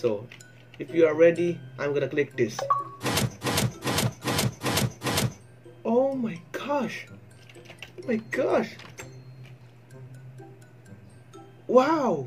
So if you are ready, I'm gonna click this. Oh my gosh, oh my gosh, wow.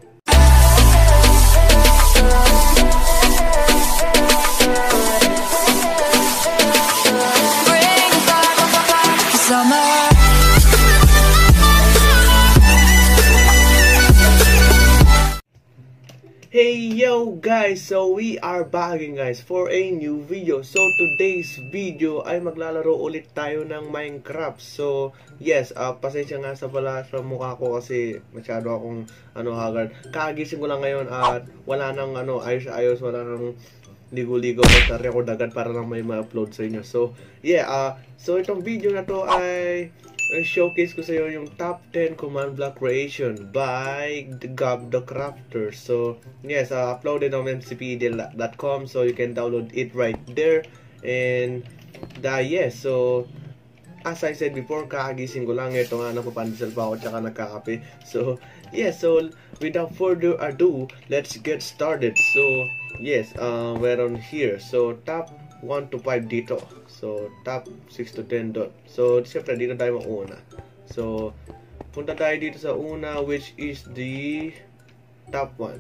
Hey yo guys, so we are back guys for a new video. So today's video ay maglalaro ulit tayo ng Minecraft. So yes, pasensya nga sa balat sa mukha ko kasi masyado akong haggard. Kagising ko lang ngayon at wala nang ayos-ayos, wala nang ligo-ligo. Magtari ako dagat para lang may ma-upload sa inyo. So yeah, so itong video na to ay showcase ko sa iyo yung top 10 command block creation by Gab the crafter. So yes, I uploaded on mcpdl.com, so you can download it right there. And yes, so as I said before, kakagising ko lang, ito nga, napapandesal pa ako tsaka nagkakape. So yes, so without further ado, let's get started. So yes, we're on here. So top 1 to 5 dito. So, top 6 to 10 dot. So, siyempre, dito tayo mauna. So, punta tayo dito sa una, which is the top 1.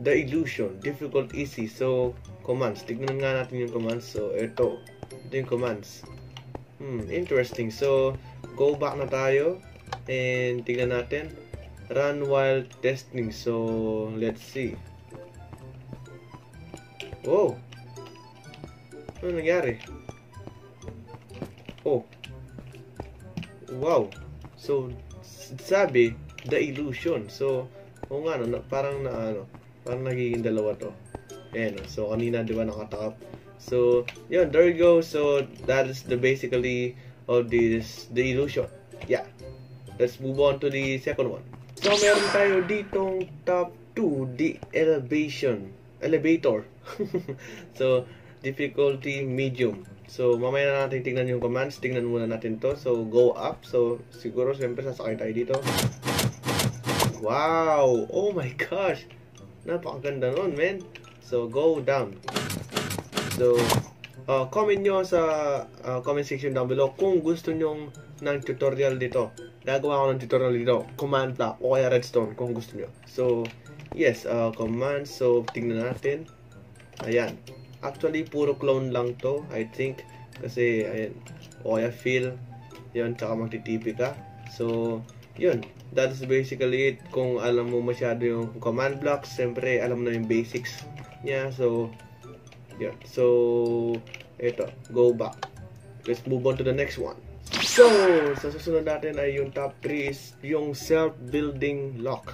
The illusion. Difficult, easy. So, commands. Tignan nga natin yung commands. So, ito. Ito yung commands. Interesting. So, go back na tayo. And, tignan natin. Run while testing. So, let's see. Whoa! Ano nangyari? Oh. Wow. So, sabi, the illusion. So, kung ano, parang na ano, parang nagiging dalawa to. Ayan, so, kanina, di ba, nakatakap. So, yun, there you go. So, that is the basically of this, the illusion. Yeah. Let's move on to the second one. So, meron tayo ditong top 2, the elevation. Elevator. So, difficulty medium. So mamaya na natin tingnan yung commands. Tingnan muna natin to. So go up. So siguro siyempre sasakay tayo dito. Wow! Oh my gosh! Napakaganda nun, man. So go down. So comment nyo sa comment section down below kung gusto nyo ng tutorial dito. Gagawa ko ng tutorial dito. Command block o kaya redstone kung gusto nyo. So yes, command. So tingnan natin. Ayan. Actually, puro clone lang to, I think. Kasi, ayan. Oya, feel. Yun, tsaka magtitipi ka. So, yun. That's basically it. Kung alam mo masyado yung command blocks, siyempre, alam mo na yung basics niya. So, yun. So, eto. Go back. Let's move on to the next one. So, sa susunod natin ay yung top 3 is yung self-building lock.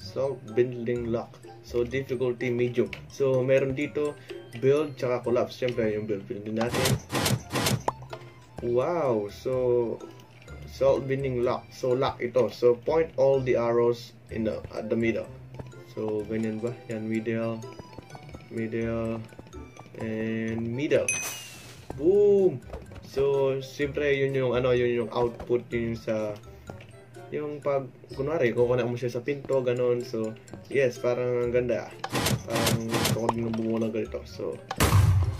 Self-building lock. So, difficulty medium. So, meron dito build tsaka collapse. Siyempre yung build din natin. Wow, so self-building lock. So lock ito. So point all the arrows in the at the middle. So ganyan ba? Yan, middle, middle, and middle. Boom. So siyempre yun yung yun yung output, yun yung sa yung pag kunwari kukunan mo siya sa pinto ganon. So yes, parang ang ganda. Parang ako din bumuo ng ganito. So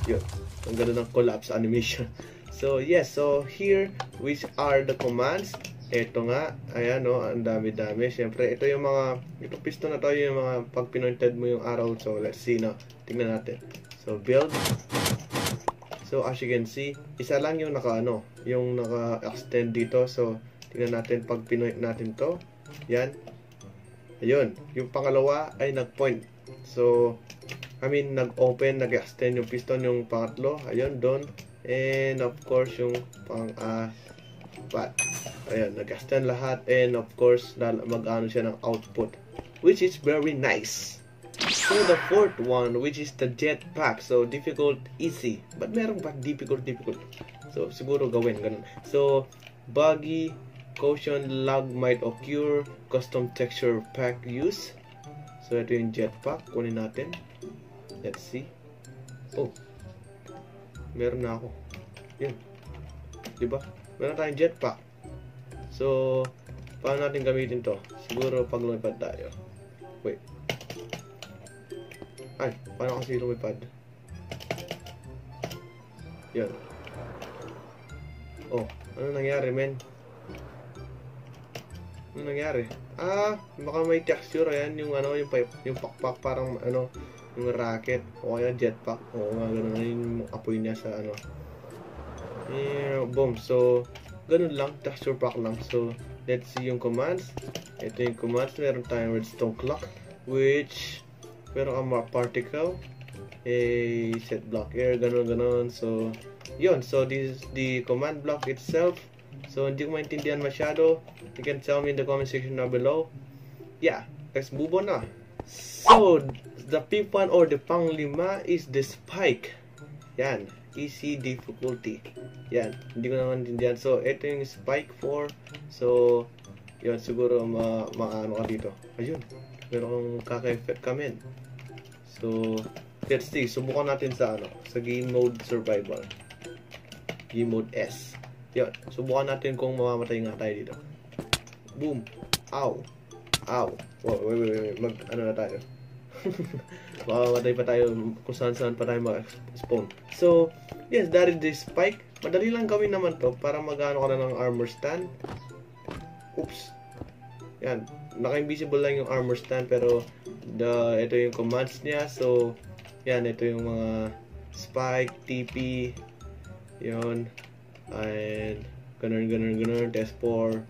yun, ang ganda ng collapse animation. So yes, so here which are the commands. Eto nga, ayan o, ang dami-dami. Siyempre, ito yung mga, itong piston na to, yung mga pag pinointed mo yung arrow. So let's see na, tingnan natin. So build. So as you can see, isa lang yung naka yung naka-extend dito. So tingnan natin pag pinoint natin to. Yan. Ayun, yung pangalawa ay nag-point. So, I mean, nag-open, nag-extend yung piston, yung pangatlo. Ayun, doon. And, of course, yung pang-apat. Ayun, nag-extend lahat. And, of course, mag-ano siya ng output. Which is very nice. So, the fourth one, which is the jetpack. So, difficult, easy. But meron pa difficult. So, siguro gawin, ganun. So, buggy, caution, lag might occur, custom texture pack use. So, ito yung jetpack. Kunin natin. Let's see. Oh. Meron na ako. Yan. Diba? Meron tayong jetpack. So, paano natin gamitin to? Siguro, pag lumipad tayo. Wait. Ay, parang kasi lumipad. Yun. Oh, ano nangyari, men? Ano nangyari? Ah, baka may texture. Ayan, yung ano, yung pakpak, parang ano, yung rocket. O kaya jetpack. Oo nga, ganun. Yung apoy niya sa ano. Boom. So, ganun lang. Texture pack lang. So, let's see yung commands. Ito yung commands. Meron tayong redstone clock, which meron kang mga particle, a set block here, ganun ganun. So yun, so this is the command block itself. So hindi ko maintindihan masyado. You can tell me in the comment section down below. Yeah, let's move on na. So the P1 or the panglima is the spike. Yan, easy difficulty. Yan, hindi ko naman maintindihan. So ito yung spike 4. So yun, siguro maano ka dito. Ayun, meron kang kaka-effect kamin. So let's see, subukan natin sa ano, sa game mode survival. Game mode S. Yun, subukan natin kung mamamatay nga tayo dito. Boom. Ow. Ow. Wait, wait, wait, wait. Mag, ano na tayo? Mamamatay pa tayo kung saan-saan pa tayo mag-spawn. So, yes, that is the spike. Madali lang gawin naman to para magano ka na ng armor stand. Oops. Yan. Naka-invisible lang yung armor stand, pero ito yung commands niya. So, yan, ito yung mga spike, TP, yun, and ganun, ganun, ganun, test 4,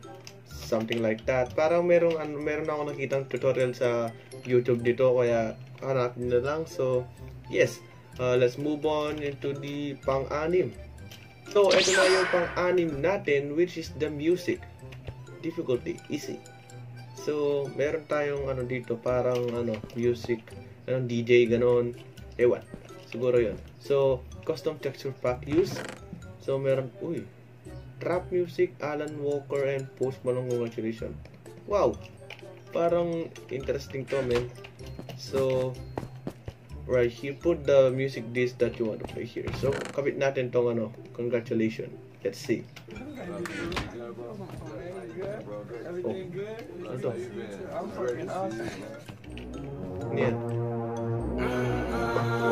something like that. Parang meron ako nakitang tutorial sa YouTube dito, kaya hanapin na lang. So, yes, let's move on into the pang-anim. So, ito na yung pang-anim natin, which is the music. Difficulty, easy. So, meron tayong ano dito, parang ano, music, anong DJ, ganun. Ewan, siguro yun. So, custom texture pack use. So, meron, uy, trap music, Alan Walker, and Post Malone, congratulations. Wow, parang interesting to, man. So, right here, put the music disc that you want to play here. So, kapit natin tong ano, congratulations. Let's see. Everything good? Oh, ito. I'm fucking awesome. Yeah.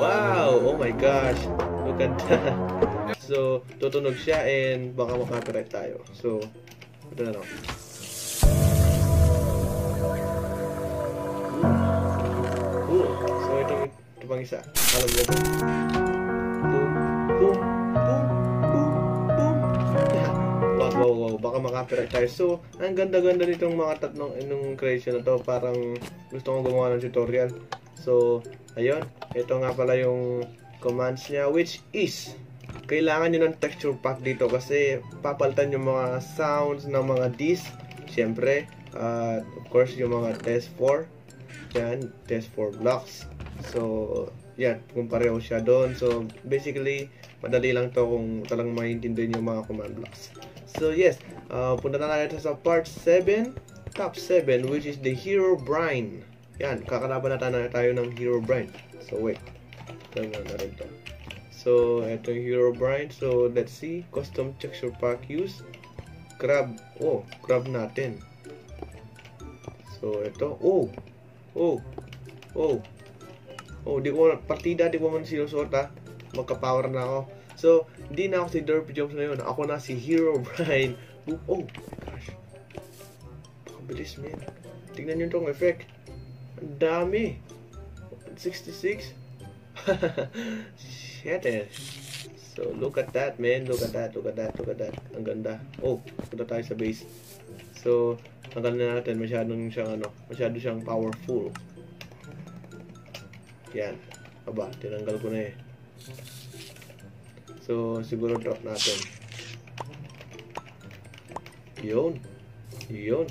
Wow! Oh my gosh! Look at that! So, tutunog siya and baka makapirate tayo. So, ito na lang. Cool! So, ito pang isa. Alam mo ba? Boom! Boom! Boom! Boom! Boom! Wow! Wow! Wow! Baka makapirate tayo. So, ang ganda-ganda nitong mga tatlong inong creation na to. Parang gusto kong gumawa ng tutorial. So, ayun, ito nga pala yung commands niya, which is kailangan nyo ng texture pack dito kasi papalitan yung mga sounds ng mga disc, syempre, of course, yung mga test 4, yan, test 4 blocks. So, yan, kung pareho siya doon. So, basically, madali lang to kung talagang maintindihan yung mga command blocks. So, yes, punta na natin sa part 7, top 7, which is the Herobrine. Yan, kakalaban na tayo ng Herobrine. So, wait. So, ito yung Herobrine. So, let's see. Custom texture pack use. Crab. Oh, crab natin. So, ito. Oh! Oh! Oh! Oh, di ko partida. Di ko man sinusuot, ha? Magka-power na ako. So, di na ako si DerpyJhomes na yun. Ako na si Herobrine. Oh! Oh my gosh. Pakabilis, man. Tignan nyo itong effect. Dami 66. Shit eh. So look at that, man. Look at that, look at that, look at that. Ang ganda. Oh, punta tayo sa base. So, tanggal na natin. Masyadong siyang ano, masyado siyang powerful. Yan. Aba, tinanggal ko na eh. So, siguro drop natin. Yun. Yun.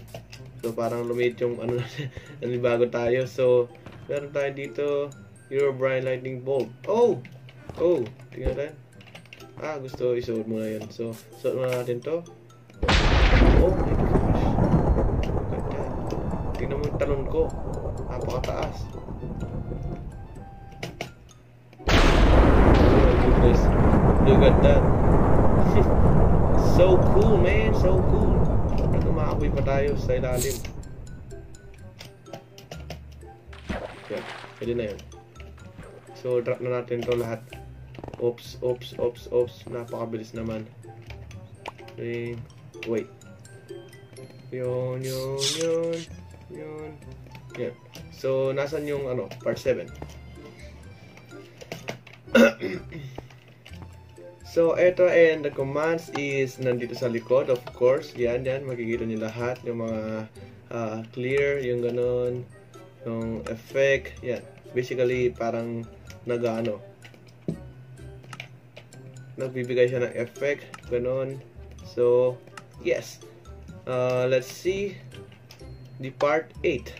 So, parang lumit yung ano natin, bago tayo. So, meron tayo dito, Herobrine lightning bolt. Oh! Oh! Tingnan tayo. Ah, gusto isuot muna yan. So, suot muna natin to. Oh my gosh. Look at that. Tingnan mo yung talon ko. Napakataas. Oh my goodness. Look at that. So cool, man. So cool. Maapoy pa tayo sa ilalim. Yan, pwede na yun. So, drop na natin to lahat. Oops. Napakabilis naman. Okay. Wait. Yun. Yeah. So, nasan yung ano? Part 7. So, eto and the commands is nandito sa likod, of course. Yan. Makikita niyo lahat. Yung mga clear, yung ganun. Yung effect. Yan. Basically, parang nagbibigay siya ng effect. Ganun. So, yes. Let's see the part 8.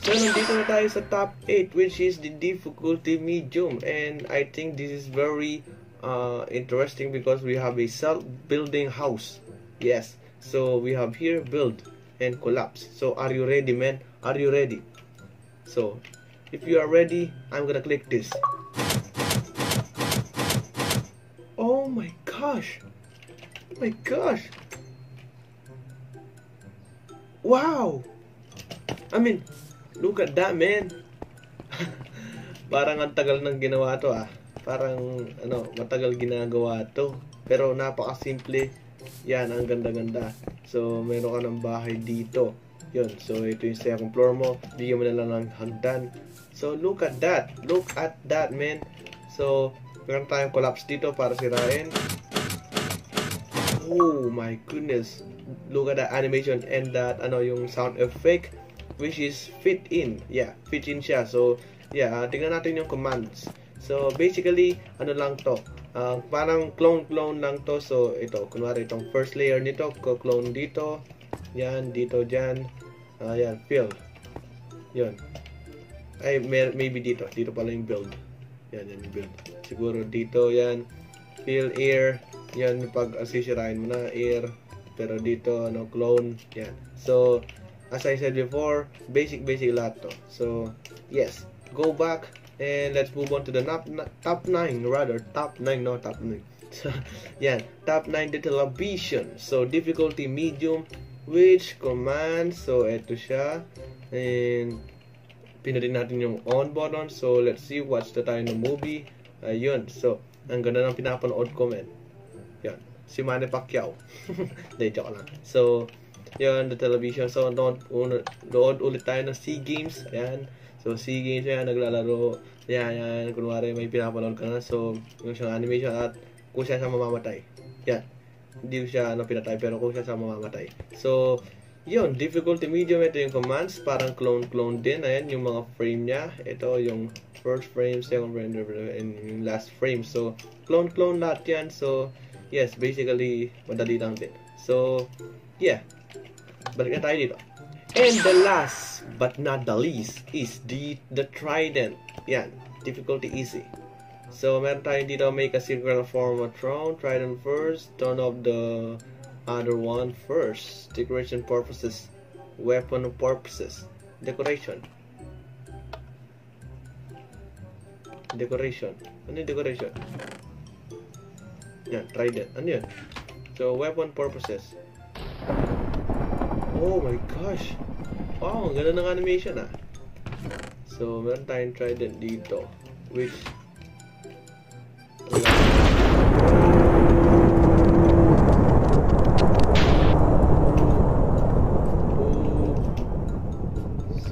So, nandito na tayo sa top 8, which is the difficulty medium. And I think this is very interesting because we have a self-building house. Yes, so we have here build and collapse. So are you ready, man? Are you ready? So if you are ready, I'm gonna click this. Oh my gosh, wow, I mean, look at that, man. Parang ang tagal nang ginawa to, ah. Parang ano, matagal ginagawa to, pero napakasimple. Yan, ang ganda. So meron ka ng bahay dito. Yun, so ito yung second floor mo. Bigyan mo na lang ng hagdan. So look at that, man. So meron tayong collapse dito para sirain. Oh my goodness, look at that animation and that ano, yung sound effect, which is fit in. Yeah, fit in siya. So yeah, tingnan natin yung commands. So basically, ano lang to, parang clone lang to. So ito, kunwari itong first layer nito, clone dito, yan, dito, dyan, yan, build, yun, ay maybe dito pala yung build, yan, build, siguro dito, yan, fill air, yan, pag asisirain mo na, air, pero dito, ano, clone, yan. So, as I said before, basic lahat to. So, yes, go back. And let's move on to the top 9. So, yeah, top 9 detelabation. So, difficulty medium, which command? So, eto siya. And, pinutin natin yung on button. So, let's see what's the time ng movie. Ayun. So, ang ganda ng pinapanood ko, man. Yan. Si Manny Pacquiao. Day, joke lang. So, yan, detelabation. So, doon ulit tayo ng SEA Games. Ayan. So, SEA Games, yan, naglalaro. Yan, kunwari may pinapanood ka na. So, yung siyang animation at kung siya mamamatay. Yan. Hindi siya pinatay, pero kung siya mamamatay. So, yun, difficulty medium. Ito yung commands. Parang clone din. Ayan, yung mga frame niya. Ito, yung first frame, second frame, and last frame. So, clone lahat yan. So, yes, basically, madali lang din. So, yeah. Balik na tayo dito. And the last but not the least is the trident. Yan, difficulty easy. So meron tayo dito, make a circular form of throne, trident first, turn off the other one first. Decoration purposes, weapon purposes, decoration. Ano yung decoration? Yan, trident. Ano yun? So weapon purposes. Oh my gosh! Wow, ang ganda ng animation, ah. So, meron tayong trident dito, which...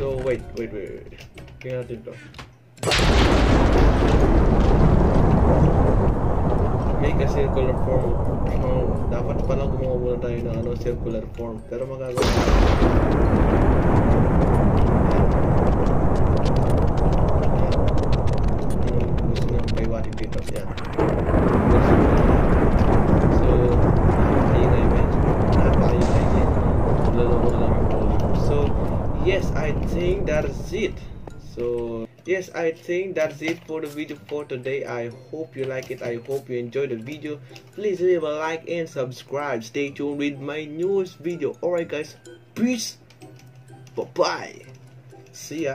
So, wait. Tingnan natin to. Make a circular form. Dapat pala gumawa muna tayo ng circular form, pero magagawa. Gusto na may water papers yan. So, so, yes, I think that's it. So, yes, I think that's it for the video for today. I hope you like it. I hope you enjoyed the video. Please leave a like and subscribe. Stay tuned with my newest video. Alright guys, peace. Bye-bye. See ya.